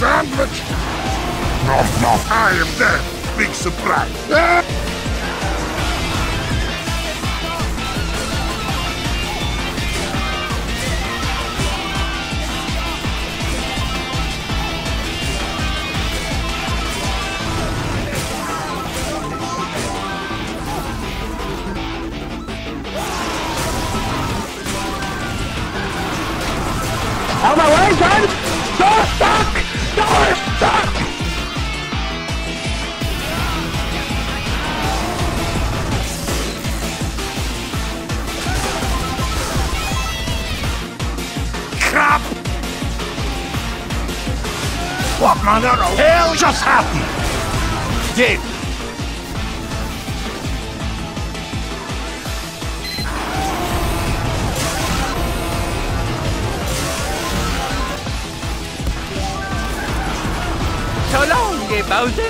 sandwich! Knock, knock, I am dead! Big surprise! Out of my way, son! Door stuck! Door stuck! Crap! What manner of hell just happened? Dead. Bowser?